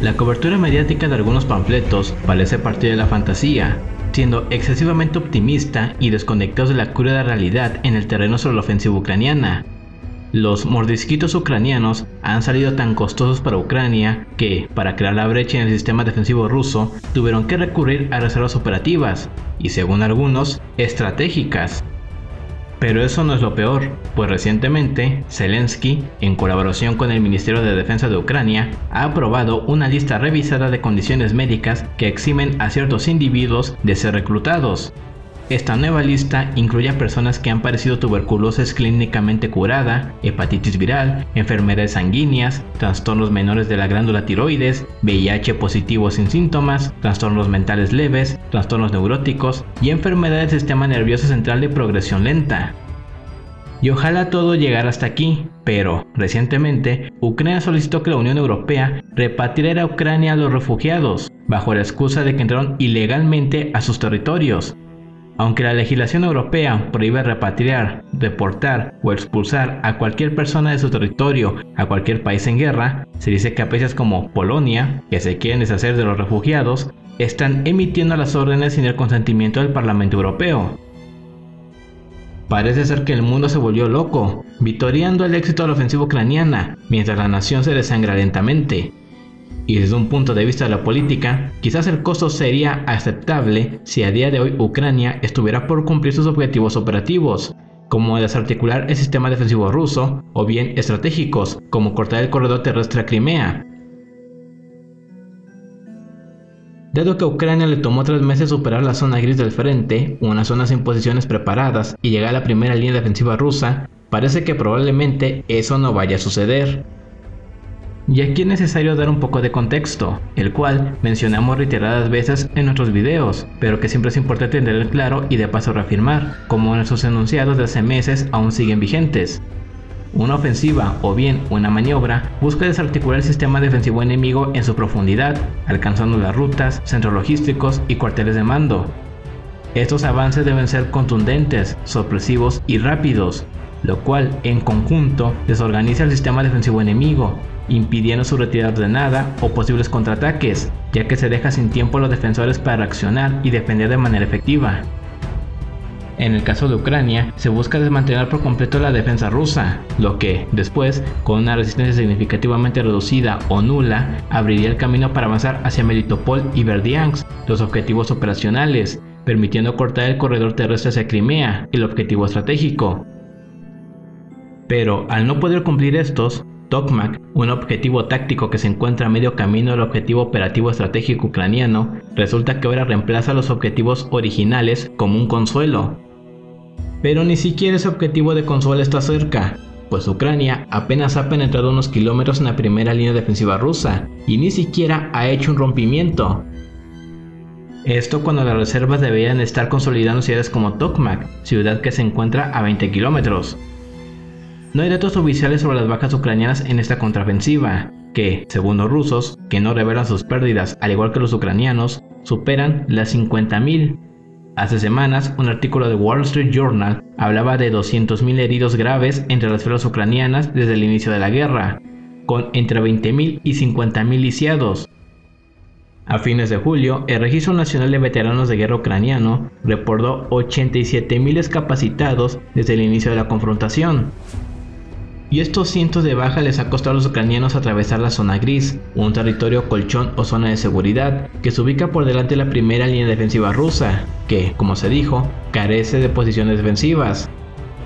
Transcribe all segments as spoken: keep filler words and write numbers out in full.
La cobertura mediática de algunos panfletos parece partir de la fantasía, siendo excesivamente optimista y desconectados de la cruda realidad en el terreno sobre la ofensiva ucraniana. Los mordisquitos ucranianos han salido tan costosos para Ucrania que, para crear la brecha en el sistema defensivo ruso, tuvieron que recurrir a reservas operativas y, según algunos, estratégicas. Pero eso no es lo peor, pues recientemente Zelensky, en colaboración con el Ministerio de Defensa de Ucrania, ha aprobado una lista revisada de condiciones médicas que eximen a ciertos individuos de ser reclutados. Esta nueva lista incluye a personas que han padecido tuberculosis clínicamente curada, hepatitis viral, enfermedades sanguíneas, trastornos menores de la glándula tiroides, V I H positivo sin síntomas, trastornos mentales leves, trastornos neuróticos y enfermedades del sistema nervioso central de progresión lenta. Y ojalá todo llegara hasta aquí, pero recientemente Ucrania solicitó que la Unión Europea repatriara a Ucrania a los refugiados, bajo la excusa de que entraron ilegalmente a sus territorios. Aunque la legislación europea prohíbe repatriar, deportar o expulsar a cualquier persona de su territorio a cualquier país en guerra, se dice que países como Polonia, que se quieren deshacer de los refugiados, están emitiendo las órdenes sin el consentimiento del Parlamento Europeo. Parece ser que el mundo se volvió loco, vitoreando el éxito de la ofensiva ucraniana, mientras la nación se desangra lentamente. Y desde un punto de vista de la política, quizás el costo sería aceptable si a día de hoy Ucrania estuviera por cumplir sus objetivos operativos, como desarticular el sistema defensivo ruso, o bien estratégicos, como cortar el corredor terrestre a Crimea. Dado que a Ucrania le tomó tres meses superar la zona gris del frente, una zona sin posiciones preparadas, y llegar a la primera línea defensiva rusa, parece que probablemente eso no vaya a suceder. Y aquí es necesario dar un poco de contexto, el cual mencionamos reiteradas veces en nuestros videos, pero que siempre es importante tener claro y de paso reafirmar, como nuestros enunciados de hace meses aún siguen vigentes. Una ofensiva o bien una maniobra busca desarticular el sistema defensivo enemigo en su profundidad, alcanzando las rutas, centros logísticos y cuarteles de mando. Estos avances deben ser contundentes, sorpresivos y rápidos, lo cual en conjunto desorganiza el sistema defensivo enemigo, impidiendo su retirada ordenada o posibles contraataques, ya que se deja sin tiempo a los defensores para reaccionar y defender de manera efectiva. En el caso de Ucrania, se busca desmantelar por completo la defensa rusa, lo que, después, con una resistencia significativamente reducida o nula, abriría el camino para avanzar hacia Melitopol y Berdyansk, los objetivos operacionales, permitiendo cortar el corredor terrestre hacia Crimea, el objetivo estratégico. Pero, al no poder cumplir estos, Tokmak, un objetivo táctico que se encuentra a medio camino del objetivo operativo estratégico ucraniano, resulta que ahora reemplaza los objetivos originales como un consuelo. Pero ni siquiera ese objetivo de consuelo está cerca, pues Ucrania apenas ha penetrado unos kilómetros en la primera línea defensiva rusa, y ni siquiera ha hecho un rompimiento. Esto cuando las reservas deberían estar consolidando ciudades como Tokmak, ciudad que se encuentra a veinte kilómetros. No hay datos oficiales sobre las bajas ucranianas en esta contraofensiva, que, según los rusos, que no revelan sus pérdidas al igual que los ucranianos, superan las cincuenta mil. Hace semanas, un artículo de Wall Street Journal hablaba de doscientos mil heridos graves entre las filas ucranianas desde el inicio de la guerra, con entre veinte mil y cincuenta mil lisiados. A fines de julio, el Registro Nacional de Veteranos de Guerra Ucraniano reportó ochenta y siete mil discapacitados desde el inicio de la confrontación. Y estos cientos de bajas les ha costado a los ucranianos atravesar la zona gris, un territorio colchón o zona de seguridad, que se ubica por delante de la primera línea defensiva rusa, que, como se dijo, carece de posiciones defensivas.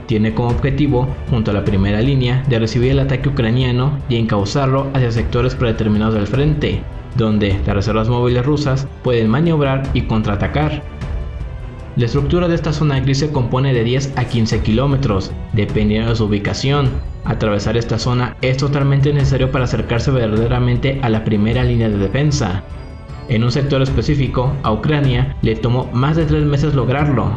Tiene como objetivo, junto a la primera línea, de recibir el ataque ucraniano y encauzarlo hacia sectores predeterminados del frente, donde las reservas móviles rusas pueden maniobrar y contraatacar. La estructura de esta zona gris se compone de diez a quince kilómetros, dependiendo de su ubicación. Atravesar esta zona es totalmente necesario para acercarse verdaderamente a la primera línea de defensa. En un sector específico, a Ucrania le tomó más de tres meses lograrlo.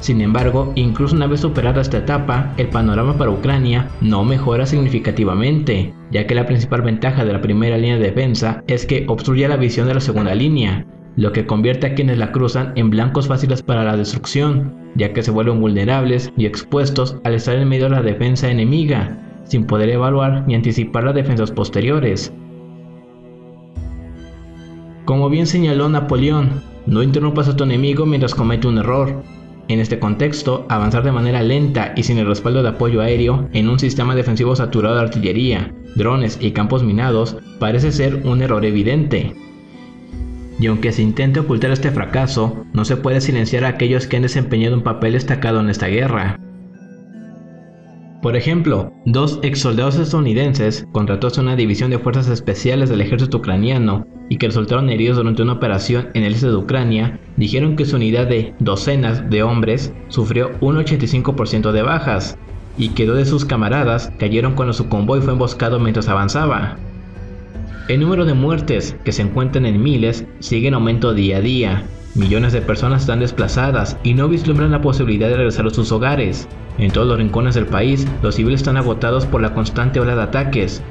Sin embargo, incluso una vez superada esta etapa, el panorama para Ucrania no mejora significativamente, ya que la principal ventaja de la primera línea de defensa es que obstruye la visión de la segunda línea, lo que convierte a quienes la cruzan en blancos fáciles para la destrucción, ya que se vuelven vulnerables y expuestos al estar en medio de la defensa enemiga, sin poder evaluar ni anticipar las defensas posteriores. Como bien señaló Napoleón, no interrumpas a tu enemigo mientras comete un error. En este contexto, avanzar de manera lenta y sin el respaldo de apoyo aéreo en un sistema defensivo saturado de artillería, drones y campos minados parece ser un error evidente. Y aunque se intente ocultar este fracaso, no se puede silenciar a aquellos que han desempeñado un papel destacado en esta guerra. Por ejemplo, dos exsoldados estadounidenses contratados a una división de fuerzas especiales del ejército ucraniano y que resultaron heridos durante una operación en el este de Ucrania, dijeron que su unidad de docenas de hombres sufrió un ochenta y cinco por ciento de bajas, y que dos de sus camaradas cayeron cuando su convoy fue emboscado mientras avanzaba. El número de muertes, que se encuentran en miles, sigue en aumento día a día. Millones de personas están desplazadas y no vislumbran la posibilidad de regresar a sus hogares. En todos los rincones del país, los civiles están agotados por la constante ola de ataques.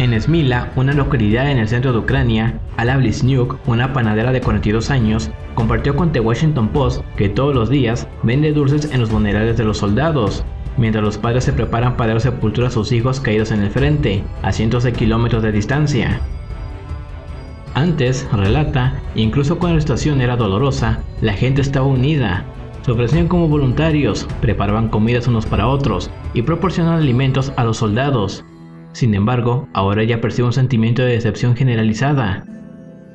En Smila, una localidad en el centro de Ucrania, Alavlisnyuk, una panadera de cuarenta y dos años, compartió con The Washington Post que todos los días vende dulces en los funerales de los soldados, mientras los padres se preparan para dar sepultura a sus hijos caídos en el frente, a cientos de kilómetros de distancia. Antes, relata, incluso cuando la situación era dolorosa, la gente estaba unida. Se ofrecían como voluntarios, preparaban comidas unos para otros y proporcionaban alimentos a los soldados. Sin embargo, ahora ella percibe un sentimiento de decepción generalizada.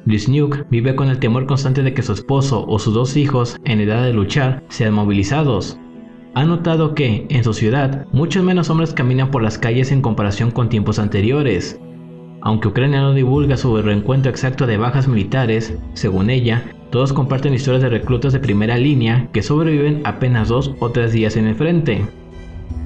Blizniuk vive con el temor constante de que su esposo o sus dos hijos, en edad de luchar, sean movilizados. Ha notado que, en su ciudad, muchos menos hombres caminan por las calles en comparación con tiempos anteriores. Aunque Ucrania no divulga su reencuentro exacto de bajas militares, según ella, todos comparten historias de reclutas de primera línea que sobreviven apenas dos o tres días en el frente.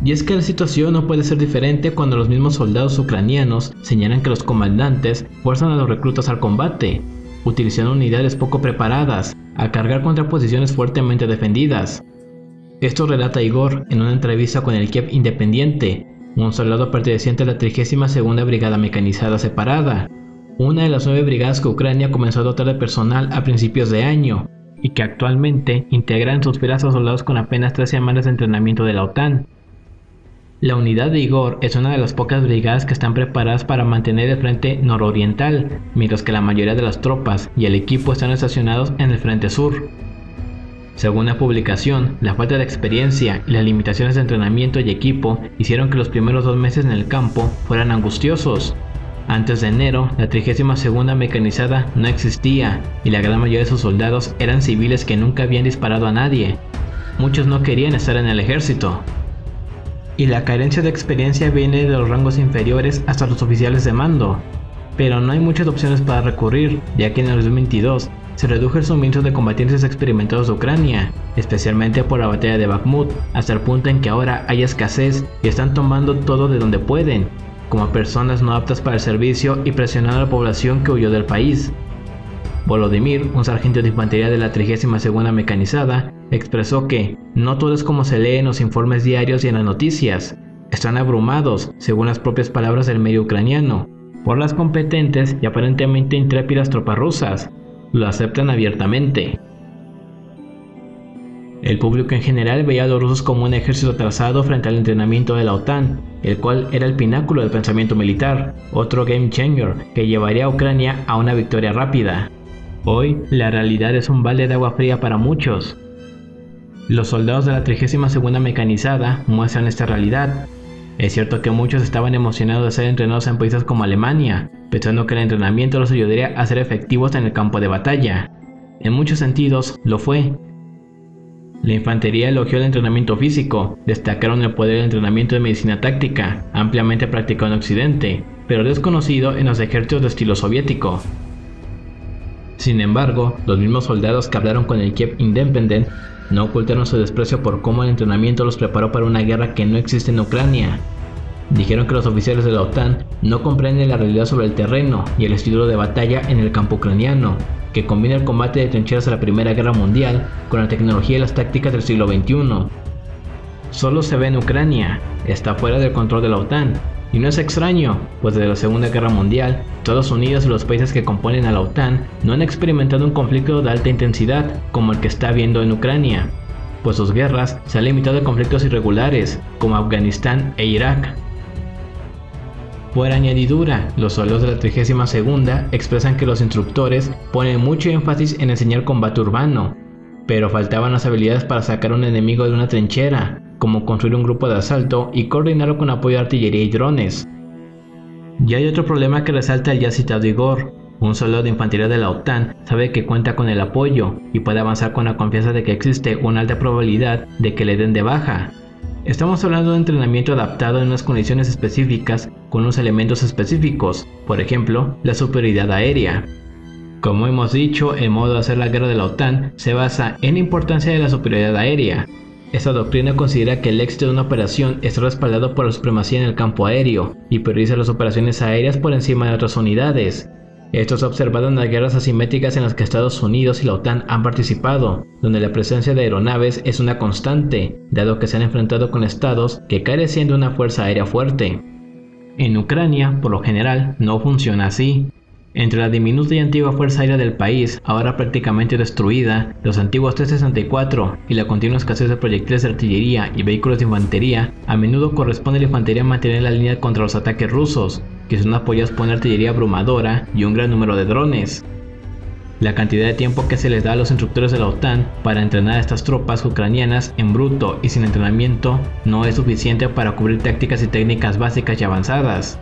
Y es que la situación no puede ser diferente cuando los mismos soldados ucranianos señalan que los comandantes fuerzan a los reclutas al combate, utilizando unidades poco preparadas, a cargar contra posiciones fuertemente defendidas. Esto relata Igor en una entrevista con el Kiev Independiente, un soldado perteneciente a la trigésima segunda Brigada Mecanizada Separada, una de las nueve brigadas que Ucrania comenzó a dotar de personal a principios de año, y que actualmente integra en sus filas a soldados con apenas tres semanas de entrenamiento de la OTAN. La unidad de Igor es una de las pocas brigadas que están preparadas para mantener el frente nororiental, mientras que la mayoría de las tropas y el equipo están estacionados en el frente sur. Según la publicación, la falta de experiencia y las limitaciones de entrenamiento y equipo hicieron que los primeros dos meses en el campo fueran angustiosos. Antes de enero, la trigésima segunda mecanizada no existía y la gran mayoría de sus soldados eran civiles que nunca habían disparado a nadie. Muchos no querían estar en el ejército. Y la carencia de experiencia viene de los rangos inferiores hasta los oficiales de mando. Pero no hay muchas opciones para recurrir, ya que en el dos mil veintidós se redujo el suministro de combatientes experimentados de Ucrania, especialmente por la batalla de Bakhmut, hasta el punto en que ahora hay escasez y están tomando todo de donde pueden, como personas no aptas para el servicio y presionando a la población que huyó del país. Volodymyr, un sargento de infantería de la trigésima segunda mecanizada, expresó que no todo es como se lee en los informes diarios y en las noticias. Están abrumados, según las propias palabras del medio ucraniano, por las competentes y aparentemente intrépidas tropas rusas. Lo aceptan abiertamente. El público en general veía a los rusos como un ejército atrasado frente al entrenamiento de la OTAN, el cual era el pináculo del pensamiento militar, otro game changer que llevaría a Ucrania a una victoria rápida. Hoy, la realidad es un balde de agua fría para muchos. Los soldados de la trigésima segunda mecanizada muestran esta realidad. Es cierto que muchos estaban emocionados de ser entrenados en países como Alemania, pensando que el entrenamiento los ayudaría a ser efectivos en el campo de batalla. En muchos sentidos, lo fue. La infantería elogió el entrenamiento físico, destacaron el poder del entrenamiento de medicina táctica, ampliamente practicado en Occidente, pero desconocido en los ejércitos de estilo soviético. Sin embargo, los mismos soldados que hablaron con el Kiev Independent no ocultaron su desprecio por cómo el entrenamiento los preparó para una guerra que no existe en Ucrania. Dijeron que los oficiales de la OTAN no comprenden la realidad sobre el terreno y el estilo de batalla en el campo ucraniano, que combina el combate de trincheras de la Primera Guerra Mundial con la tecnología y las tácticas del siglo veintiuno. Solo se ve en Ucrania, está fuera del control de la OTAN, y no es extraño, pues desde la Segunda Guerra Mundial, Estados Unidos y los países que componen a la OTAN no han experimentado un conflicto de alta intensidad como el que está habiendo en Ucrania, pues sus guerras se han limitado a conflictos irregulares como Afganistán e Irak. Por añadidura, los sueldos de la trigésima segunda expresan que los instructores ponen mucho énfasis en enseñar combate urbano, pero faltaban las habilidades para sacar a un enemigo de una trinchera, como construir un grupo de asalto y coordinarlo con apoyo de artillería y drones. Y hay otro problema que resalta el ya citado Igor. Un soldado de infantería de la OTAN sabe que cuenta con el apoyo y puede avanzar con la confianza de que existe una alta probabilidad de que le den de baja. Estamos hablando de entrenamiento adaptado en unas condiciones específicas con unos elementos específicos, por ejemplo, la superioridad aérea. Como hemos dicho, el modo de hacer la guerra de la OTAN se basa en la importancia de la superioridad aérea. Esta doctrina considera que el éxito de una operación está respaldado por la supremacía en el campo aéreo y prioriza las operaciones aéreas por encima de otras unidades. Esto se ha observado en las guerras asimétricas en las que Estados Unidos y la OTAN han participado, donde la presencia de aeronaves es una constante, dado que se han enfrentado con estados que carecían de una fuerza aérea fuerte. En Ucrania, por lo general, no funciona así. Entre la diminuta y antigua fuerza aérea del país, ahora prácticamente destruida, los antiguos T sesenta y cuatro y la continua escasez de proyectiles de artillería y vehículos de infantería, a menudo corresponde a la infantería mantener la línea contra los ataques rusos, que son apoyados por una artillería abrumadora y un gran número de drones. La cantidad de tiempo que se les da a los instructores de la OTAN para entrenar a estas tropas ucranianas en bruto y sin entrenamiento no es suficiente para cubrir tácticas y técnicas básicas y avanzadas.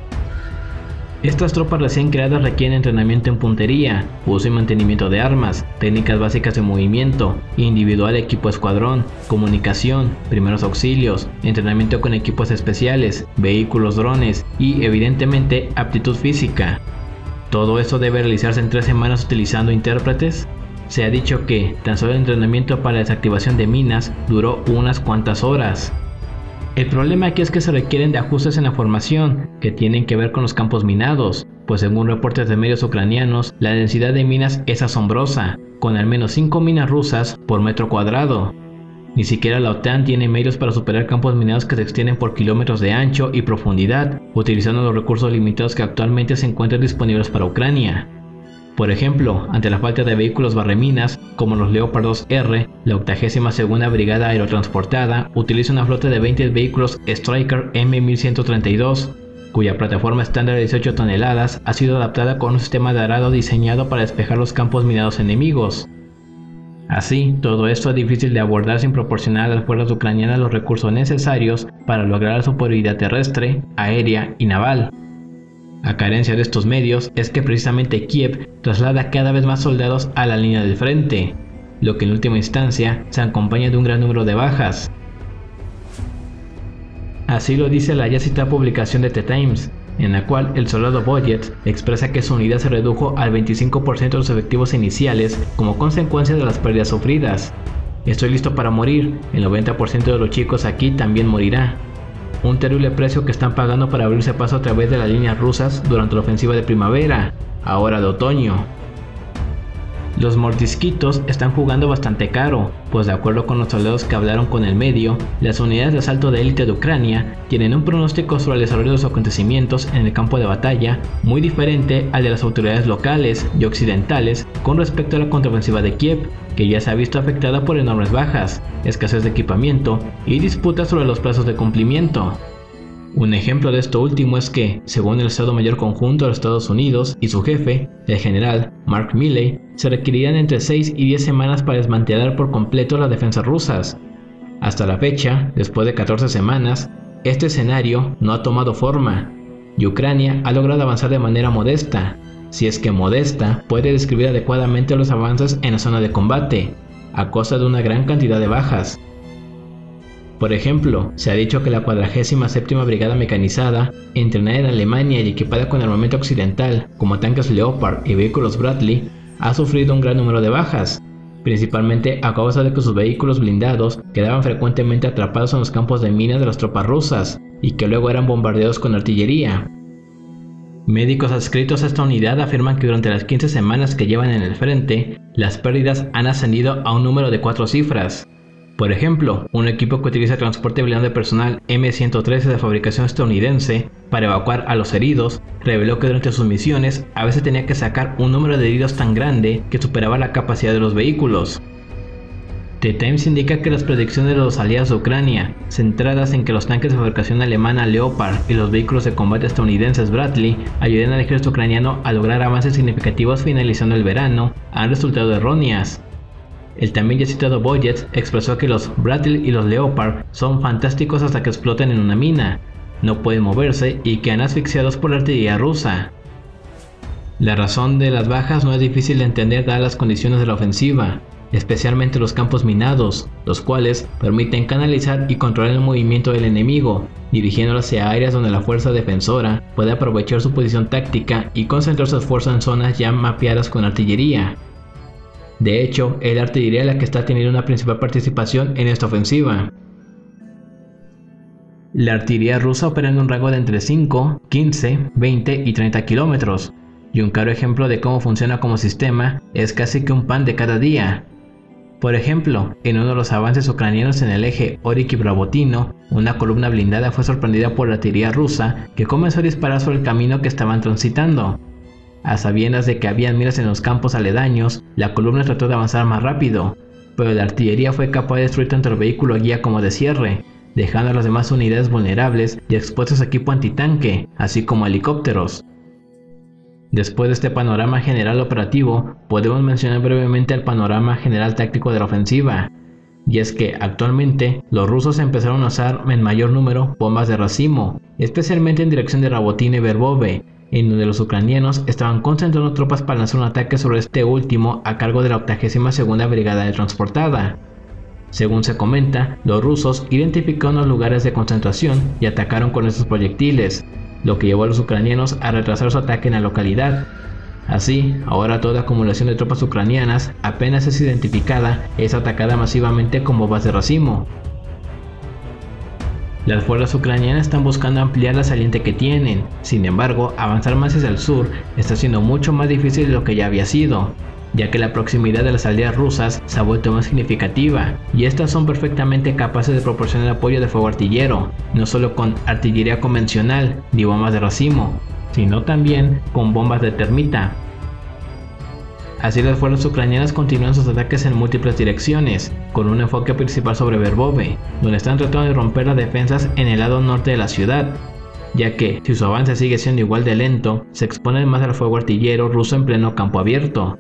Estas tropas recién creadas requieren entrenamiento en puntería, uso y mantenimiento de armas, técnicas básicas de movimiento, individual equipo escuadrón, comunicación, primeros auxilios, entrenamiento con equipos especiales, vehículos drones y, evidentemente, aptitud física. ¿Todo esto debe realizarse en tres semanas utilizando intérpretes? Se ha dicho que tan solo el entrenamiento para la desactivación de minas duró unas cuantas horas. El problema aquí es que se requieren de ajustes en la formación, que tienen que ver con los campos minados, pues según reportes de medios ucranianos, la densidad de minas es asombrosa, con al menos cinco minas rusas por metro cuadrado. Ni siquiera la OTAN tiene medios para superar campos minados que se extienden por kilómetros de ancho y profundidad, utilizando los recursos limitados que actualmente se encuentran disponibles para Ucrania. Por ejemplo, ante la falta de vehículos barreminas, como los Leopardos R, la octagésima segunda Brigada Aerotransportada utiliza una flota de veinte vehículos Striker M mil ciento treinta y dos, cuya plataforma estándar de dieciocho toneladas ha sido adaptada con un sistema de arado diseñado para despejar los campos minados enemigos. Así, todo esto es difícil de abordar sin proporcionar a las fuerzas ucranianas los recursos necesarios para lograr la superioridad terrestre, aérea y naval. A carencia de estos medios es que precisamente Kiev traslada cada vez más soldados a la línea del frente, lo que en última instancia se acompaña de un gran número de bajas. Así lo dice la ya citada publicación de The Times, en la cual el soldado Boyets expresa que su unidad se redujo al veinticinco por ciento de los efectivos iniciales como consecuencia de las pérdidas sufridas. Estoy listo para morir, el noventa por ciento de los chicos aquí también morirá. Un terrible precio que están pagando para abrirse paso a través de las líneas rusas durante la ofensiva de primavera, ahora de otoño. Los mordisquitos están jugando bastante caro, pues de acuerdo con los soldados que hablaron con el medio, las unidades de asalto de élite de Ucrania tienen un pronóstico sobre el desarrollo de los acontecimientos en el campo de batalla muy diferente al de las autoridades locales y occidentales con respecto a la contraofensiva de Kiev, que ya se ha visto afectada por enormes bajas, escasez de equipamiento y disputas sobre los plazos de cumplimiento. Un ejemplo de esto último es que, según el Estado Mayor Conjunto de los Estados Unidos y su jefe, el general Mark Milley, se requerirían entre seis y diez semanas para desmantelar por completo las defensas rusas. Hasta la fecha, después de catorce semanas, este escenario no ha tomado forma, y Ucrania ha logrado avanzar de manera modesta, si es que modesta puede describir adecuadamente los avances en la zona de combate, a costa de una gran cantidad de bajas. Por ejemplo, se ha dicho que la cuadragésima séptima Brigada Mecanizada, entrenada en Alemania y equipada con armamento occidental, como tanques Leopard y vehículos Bradley, ha sufrido un gran número de bajas, principalmente a causa de que sus vehículos blindados quedaban frecuentemente atrapados en los campos de minas de las tropas rusas, y que luego eran bombardeados con artillería. Médicos adscritos a esta unidad afirman que durante las quince semanas que llevan en el frente, las pérdidas han ascendido a un número de cuatro cifras. Por ejemplo, un equipo que utiliza transporte blindado de personal M ciento trece de fabricación estadounidense para evacuar a los heridos, reveló que durante sus misiones a veces tenía que sacar un número de heridos tan grande que superaba la capacidad de los vehículos. The Times indica que las predicciones de los aliados de Ucrania, centradas en que los tanques de fabricación alemana Leopard y los vehículos de combate estadounidenses Bradley ayuden al ejército ucraniano a lograr avances significativos finalizando el verano, han resultado erróneas. El también ya citado Boyets expresó que los Bradley y los Leopard son fantásticos hasta que explotan en una mina, no pueden moverse y quedan asfixiados por la artillería rusa. La razón de las bajas no es difícil de entender dadas las condiciones de la ofensiva, especialmente los campos minados, los cuales permiten canalizar y controlar el movimiento del enemigo, dirigiéndolo hacia áreas donde la fuerza defensora puede aprovechar su posición táctica y concentrar su esfuerzo en zonas ya mapeadas con artillería. De hecho, es la artillería la que está teniendo una principal participación en esta ofensiva. La artillería rusa opera en un rango de entre cinco, quince, veinte y treinta kilómetros, y un claro ejemplo de cómo funciona como sistema es casi que un pan de cada día. Por ejemplo, en uno de los avances ucranianos en el eje Oryk y Bravotino, una columna blindada fue sorprendida por la artillería rusa que comenzó a disparar sobre el camino que estaban transitando. A sabiendas de que habían miras en los campos aledaños, la columna trató de avanzar más rápido, pero la artillería fue capaz de destruir tanto el vehículo guía como de cierre, dejando a las demás unidades vulnerables y expuestos a equipo antitanque, así como helicópteros. Después de este panorama general operativo, podemos mencionar brevemente el panorama general táctico de la ofensiva, y es que actualmente los rusos empezaron a usar en mayor número bombas de racimo, especialmente en dirección de Rabotino y Verbove, en donde los ucranianos estaban concentrando tropas para lanzar un ataque sobre este último a cargo de la octagésima segunda Brigada de Transportada. Según se comenta, los rusos identificaron los lugares de concentración y atacaron con estos proyectiles, lo que llevó a los ucranianos a retrasar su ataque en la localidad. Así, ahora toda acumulación de tropas ucranianas apenas es identificada, es atacada masivamente con bombas de racimo. Las fuerzas ucranianas están buscando ampliar la saliente que tienen, sin embargo, avanzar más hacia el sur está siendo mucho más difícil de lo que ya había sido, ya que la proximidad de las aldeas rusas se ha vuelto más significativa, y estas son perfectamente capaces de proporcionar apoyo de fuego artillero, no solo con artillería convencional ni bombas de racimo, sino también con bombas de termita. Así las fuerzas ucranianas continúan sus ataques en múltiples direcciones, con un enfoque principal sobre Verbove, donde están tratando de romper las defensas en el lado norte de la ciudad, ya que, si su avance sigue siendo igual de lento, se exponen más al fuego artillero ruso en pleno campo abierto.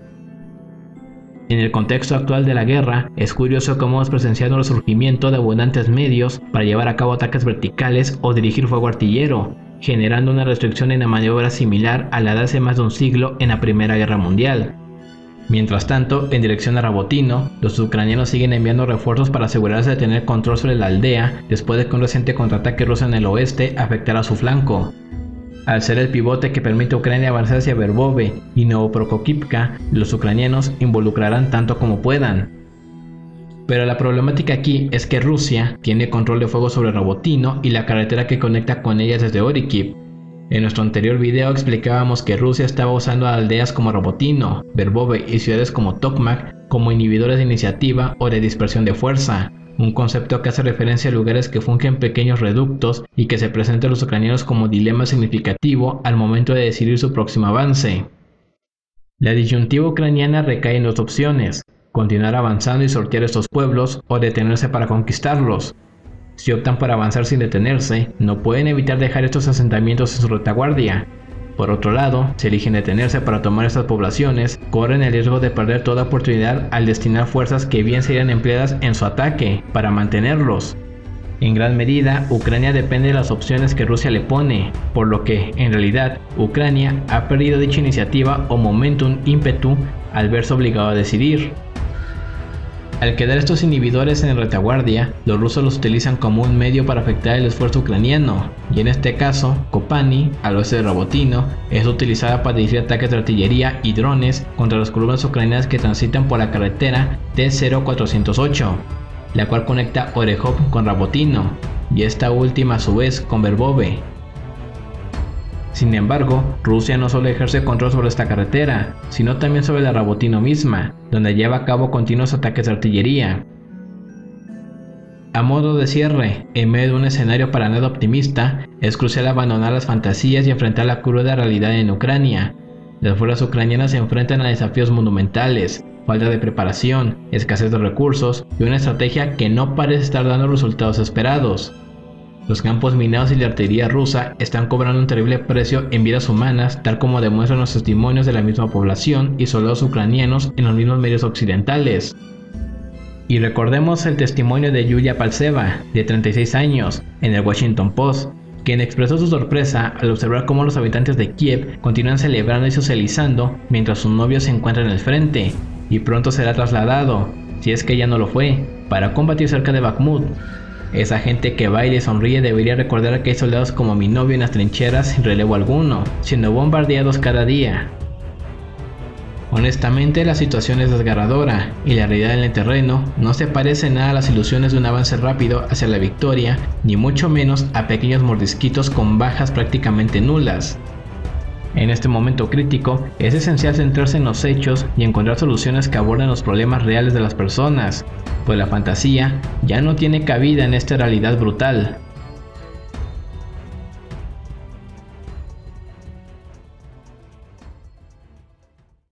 En el contexto actual de la guerra, es curioso cómo hemos presenciado el surgimiento de abundantes medios para llevar a cabo ataques verticales o dirigir fuego artillero, generando una restricción en la maniobra similar a la de hace más de un siglo en la Primera Guerra Mundial. Mientras tanto, en dirección a Rabotino, los ucranianos siguen enviando refuerzos para asegurarse de tener control sobre la aldea después de que un reciente contraataque ruso en el oeste afectara a su flanco. Al ser el pivote que permite a Ucrania avanzar hacia Verbove y Novoprokopivka, los ucranianos involucrarán tanto como puedan. Pero la problemática aquí es que Rusia tiene control de fuego sobre Rabotino y la carretera que conecta con ellas desde Orikhiv. En nuestro anterior video explicábamos que Rusia estaba usando a aldeas como Rabotino, Verbove y ciudades como Tokmak como inhibidores de iniciativa o de dispersión de fuerza, un concepto que hace referencia a lugares que fungen pequeños reductos y que se presenta a los ucranianos como dilema significativo al momento de decidir su próximo avance. La disyuntiva ucraniana recae en dos opciones: continuar avanzando y sortear estos pueblos o detenerse para conquistarlos. Si optan por avanzar sin detenerse, no pueden evitar dejar estos asentamientos en su retaguardia. Por otro lado, si eligen detenerse para tomar estas poblaciones, corren el riesgo de perder toda oportunidad al destinar fuerzas que bien serían empleadas en su ataque, para mantenerlos. En gran medida, Ucrania depende de las opciones que Rusia le pone, por lo que, en realidad, Ucrania ha perdido dicha iniciativa o momentum ímpetu al verse obligado a decidir. Al quedar estos inhibidores en retaguardia, los rusos los utilizan como un medio para afectar el esfuerzo ucraniano, y en este caso, Kopani, al oeste de Rabotino, es utilizada para dirigir ataques de artillería y drones contra las columnas ucranianas que transitan por la carretera T cero cuatrocientos ocho, la cual conecta Orejov con Rabotino, y esta última a su vez con Verbove. Sin embargo, Rusia no solo ejerce control sobre esta carretera, sino también sobre la Rabotino misma, donde lleva a cabo continuos ataques de artillería. A modo de cierre, en medio de un escenario para nada optimista, es crucial abandonar las fantasías y enfrentar la cruda realidad en Ucrania. Las fuerzas ucranianas se enfrentan a desafíos monumentales, falta de preparación, escasez de recursos y una estrategia que no parece estar dando los resultados esperados. Los campos minados y la artillería rusa están cobrando un terrible precio en vidas humanas, tal como demuestran los testimonios de la misma población y soldados ucranianos en los mismos medios occidentales. Y recordemos el testimonio de Yulia Paltseva, de treinta y seis años, en el Washington Post, quien expresó su sorpresa al observar cómo los habitantes de Kiev continúan celebrando y socializando mientras su novio se encuentra en el frente, y pronto será trasladado, si es que ya no lo fue, para combatir cerca de Bakhmut. Esa gente que baila y sonríe debería recordar que hay soldados como mi novio en las trincheras sin relevo alguno, siendo bombardeados cada día. Honestamente, la situación es desgarradora y la realidad en el terreno no se parece nada a las ilusiones de un avance rápido hacia la victoria, ni mucho menos a pequeños mordisquitos con bajas prácticamente nulas. En este momento crítico, es esencial centrarse en los hechos y encontrar soluciones que aborden los problemas reales de las personas, pues la fantasía ya no tiene cabida en esta realidad brutal.